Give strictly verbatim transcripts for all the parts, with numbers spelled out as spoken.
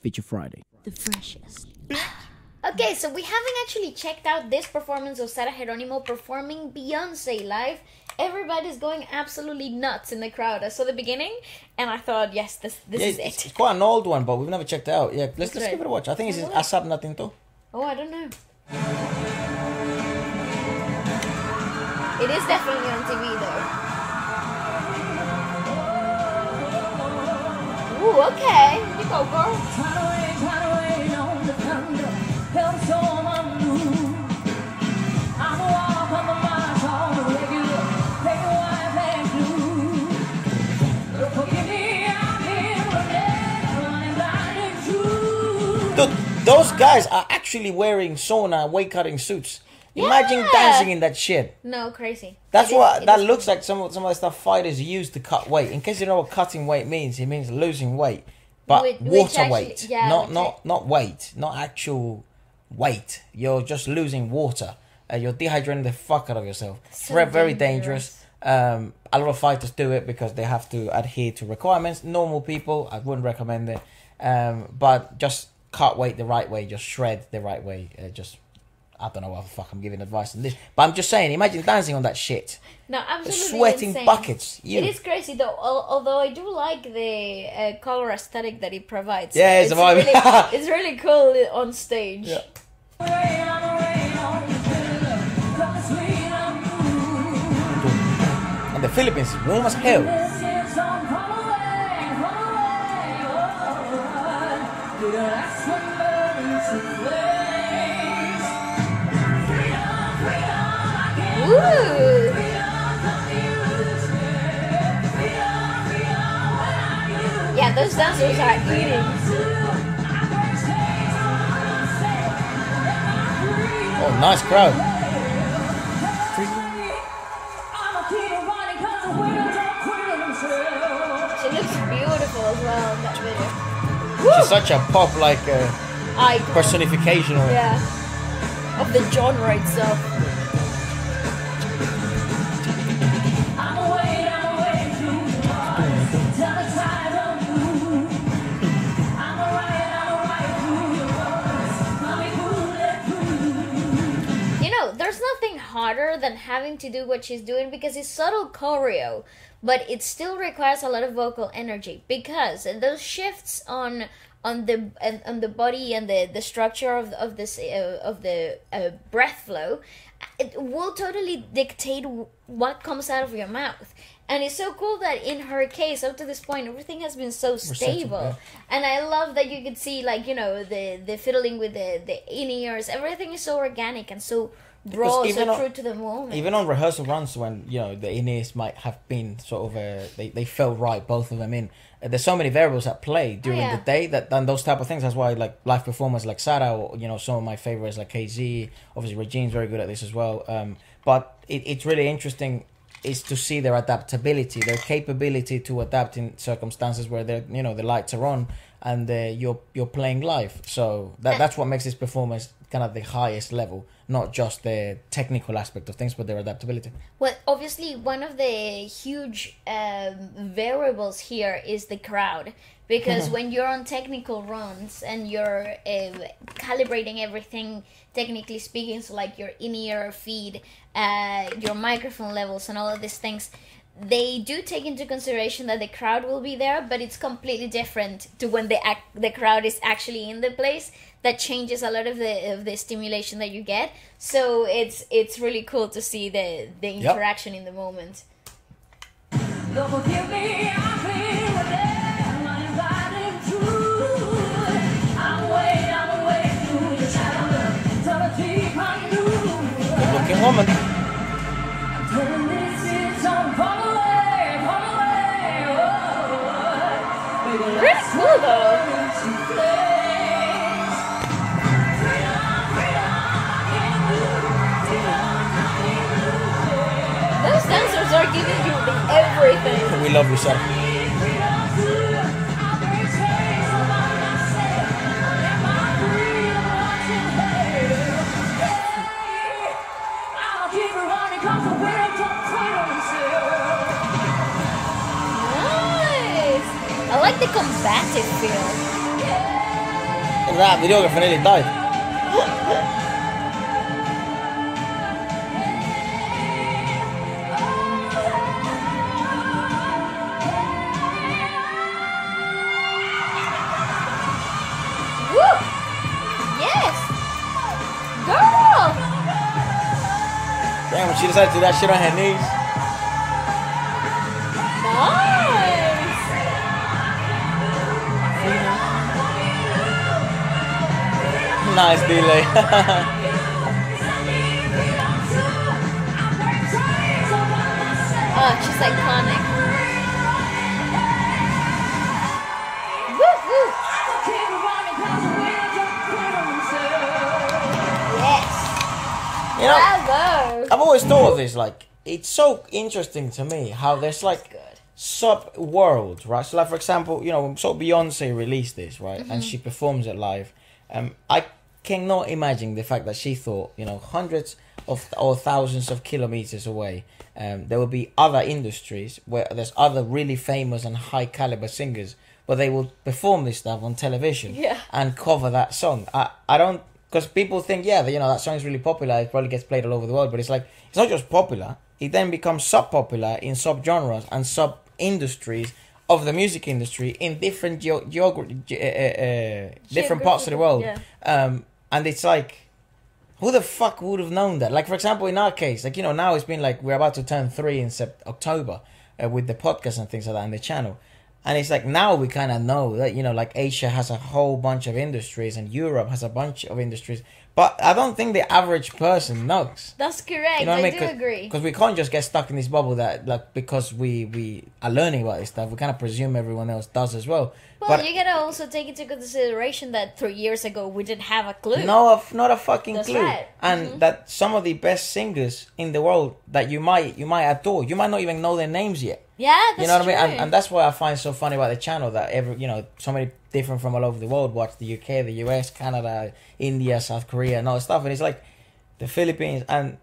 Feature Friday. The freshest. Okay, so we haven't actually checked out this performance of Sarah Geronimo performing Beyoncé live. Everybody's going absolutely nuts in the crowd. I saw the beginning and I thought, yes, this this yeah, is it's, it. It's quite an old one, but we've never checked it out. Yeah, let's, let's right. give it a watch. I think it's ASAP Natin Too. Oh, I don't know. It is definitely on T V though. Ooh, okay. You go, girl. Dude, those guys are actually wearing sauna weight cutting suits. Imagine yeah. dancing in that shit. No, crazy. That's it what is, that looks crazy. Like some of some of the stuff fighters use to cut weight. In case you know what cutting weight means, it means losing weight, but which, water which actually, weight, yeah, not not not weight, not actual weight. You're just losing water. Uh, you're dehydrating the fuck out of yourself. So very, very dangerous. dangerous. Um, a lot of fighters do it because they have to adhere to requirements. Normal people, I wouldn't recommend it. Um, but just cut weight the right way, just shred the right way, uh, just I don't know what the fuck I'm giving advice on this, but I'm just saying, imagine dancing on that shit. No, absolutely sweating insane. buckets. You. It is crazy though. Although I do like the uh, color aesthetic that it provides. Yeah, it's, it's a vibe. Really, it's really cool on stage. Yeah. And the Philippines, warm as hell. Yeah, those dancers are eating. Oh, nice crowd. She looks beautiful as well in that video. Woo! She's such a pop like uh, personification of, yeah, of the genre itself. Harder than having to do what she's doing because it's subtle choreo, but it still requires a lot of vocal energy because those shifts on on the on the body and the the structure of of this uh, of the uh, breath flow, it will totally dictate what comes out of your mouth. And it's so cool that in her case, up to this point, everything has been so stable. And I love that you could see, like, you know, the, the fiddling with the, the in-ears. Everything is so organic and so raw, so true to the moment. Even on rehearsal runs when, you know, the in-ears might have been sort of, a, they, they felt right, both of them in. There's so many variables at play during oh, yeah. the day that and those type of things. That's why, like, live performers like Sarah, or, you know, some of my favorites like K Z. Obviously, Regine's very good at this as well. Um, but it, it's really interesting is to see their adaptability, their capability to adapt in circumstances where they're, you know, the lights are on and uh, you're you're playing live. So that that's what makes this performance kind of the highest level, not just the technical aspect of things, but their adaptability. Well, obviously, one of the huge um, variables here is the crowd, because when you're on technical runs and you're uh, calibrating everything, technically speaking, so like your in-ear feed, uh, your microphone levels and all of these things, they do take into consideration that the crowd will be there, but it's completely different to when the ac the crowd is actually in the place. That changes a lot of the of the stimulation that you get. So it's it's really cool to see the the interaction yep. in the moment. Good looking woman. Pretty cool though. Those dancers are giving you the everything. We love you, sir. I like the combative feel. na, videographer na nito eh. Damn, when she decided to do that shit on her knees. Nice. Nice delay. Oh, she's iconic. Woo woo. Yes. You know, bravo. I've always thought of this, like, it's so interesting to me how there's, like, sub-worlds, right? So, like, for example, you know, so Beyonce released this, right? Mm-hmm. And she performs it live. Um, I cannot imagine the fact that she thought, you know, hundreds of or thousands of kilometers away, um, there will be other industries where there's other really famous and high-caliber singers, but they will perform this stuff on television yeah. and cover that song. I, I don't... Because people think, yeah, you know, that song is really popular. It probably gets played all over the world. But it's like, it's not just popular. It then becomes sub-popular in sub-genres and sub-industries of the music industry in different ge ge uh, uh, different parts of the world. Yeah. Um, and it's like, who the fuck would have known that? Like, for example, in our case, like, you know, now it's been like, we're about to turn three in sept October uh, with the podcast and things like that and the channel. And it's like now we kind of know that, you know, like Asia has a whole bunch of industries and Europe has a bunch of industries. But I don't think the average person knows. That's correct. You know I, I do Cause, agree. Because we can't just get stuck in this bubble that, like, because we, we are learning about this stuff, we kind of presume everyone else does as well. Well, but you gotta also take into consideration that three years ago we didn't have a clue. No, not a fucking That's clue. Right. And mm-hmm. that some of the best singers in the world that you might you might adore, you might not even know their names yet. Yeah, that's you know what true. I mean, and, and that's what I find so funny about the channel that every you know so many different from all over the world watch the U K, the U S, Canada, India, South Korea, and all that stuff, and it's like the Philippines, and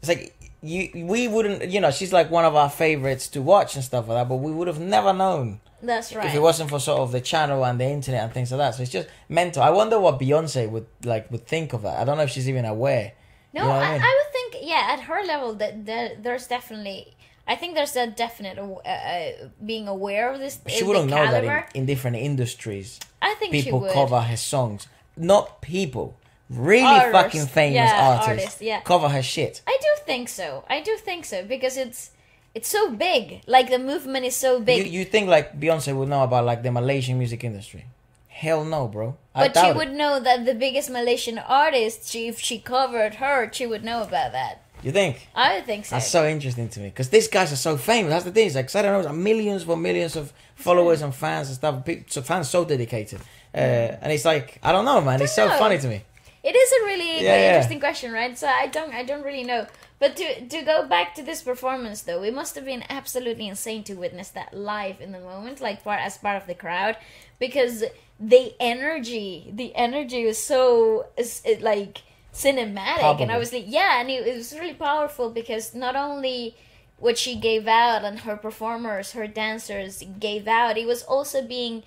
it's like you we wouldn't you know she's like one of our favorites to watch and stuff like that, but we would have never known. That's right. If it wasn't for sort of the channel and the internet and things like that, so it's just mental. I wonder what Beyonce would like would think of that. I don't know if she's even aware. No, you know I, I, mean? I would think yeah at her level that there, there's definitely. I think there's a definite uh, being aware of this. She wouldn't know that in, in different industries. I think people she would. cover her songs. Not people. Really artists. fucking famous yeah, artists. artists yeah. Cover her shit. I do think so. I do think so because it's it's so big. Like the movement is so big. You, you think like Beyonce would know about like the Malaysian music industry? Hell no, bro. I but she would it. know that the biggest Malaysian artist, she, if she covered her, she would know about that. You think? I would think so. That's so interesting to me. Because these guys are so famous. That's the thing. It's like, I don't know, millions for millions of followers and fans and stuff. People, so fans so dedicated. Uh, mm. And it's like, I don't know, man. Don't it's know. so funny to me. It is a really yeah, interesting yeah. question, right? So I don't I don't really know. But to, to go back to this performance, though, it must have been absolutely insane to witness that live in the moment, like part as part of the crowd. Because the energy, the energy was so, it, like... cinematic Probably. and obviously yeah and it, it was really powerful because not only what she gave out and her performers, her dancers gave out, it was also being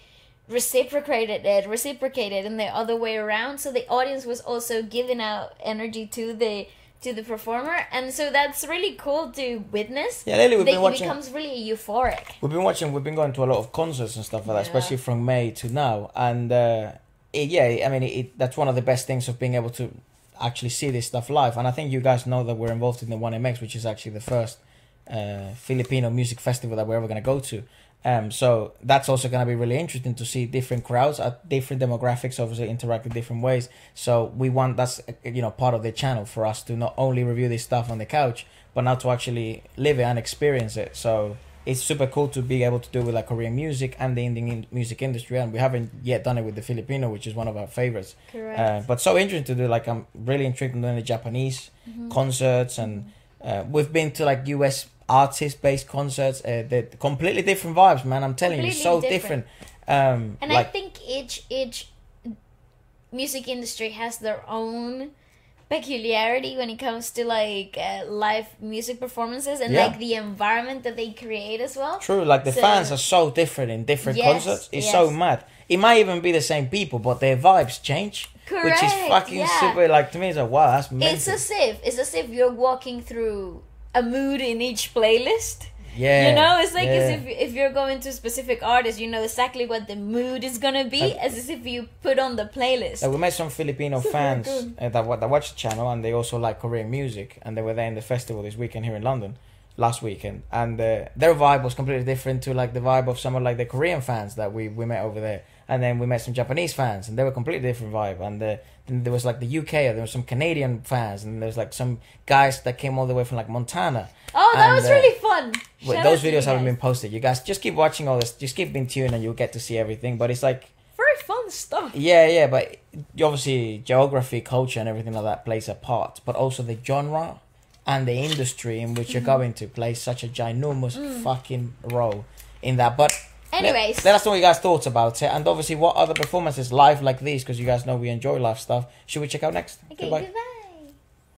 reciprocated it reciprocated in the other way around, so the audience was also giving out energy to the to the performer, and so that's really cool to witness. Yeah, lately we've been watching. It becomes really euphoric. We've been watching we've been going to a lot of concerts and stuff like that, yeah. especially from May to now, and uh, it, yeah I mean it, it, that's one of the best things of being able to actually see this stuff live. And I think you guys know that we're involved in the one M X, which is actually the first uh, Filipino music festival that we're ever going to go to. Um, so that's also going to be really interesting to see different crowds at different demographics, obviously interact in different ways. So we want, that's, you know, part of the channel for us to not only review this stuff on the couch, but now to actually live it and experience it. So it's super cool to be able to do with like Korean music and the Indian music industry, and we haven't yet done it with the Filipino, which is one of our favorites. Correct. Uh, but so interesting to do. Like I'm really intrigued in doing the Japanese mm-hmm. concerts, and uh, we've been to like U S artist-based concerts. Uh, they're completely different vibes, man. I'm telling completely you, so different. different. Um, and like, I think each each music industry has their own peculiarity when it comes to like uh, live music performances and yeah. like the environment that they create as well. True, like the so, fans are so different in different yes, concerts. It's yes. so mad. It might even be the same people, but their vibes change. Correct. Which is fucking yeah. super. Like to me, it's like wow, that's amazing. It's as if it's as if you're walking through a mood in each playlist. Yeah, you know, it's like yeah. as if if you're going to a specific artist, you know exactly what the mood is gonna be, like, as if you put on the playlist. Like we met some Filipino so fans uh, that that watch the channel, and they also like Korean music, and they were there in the festival this weekend here in London, last weekend, and uh, their vibe was completely different to like the vibe of some of like the Korean fans that we we met over there. And then we met some Japanese fans, and they were completely different vibe. And uh, then there was like the U K, or there was some Canadian fans, and there was like some guys that came all the way from like Montana. Oh, that and, was uh, really fun. Wait, those videos haven't been posted. You guys just keep watching all this, just keep in tune, and you'll get to see everything. But it's like very fun stuff. Yeah, yeah, but obviously geography, culture, and everything like that plays a part, but also the genre and the industry in which mm. you're going to play such a ginormous mm. fucking role in that. But anyways, let, let us know what you guys thought about it, and obviously what other performances live like these, because you guys know we enjoy live stuff, should we check out next. Okay, goodbye, goodbye.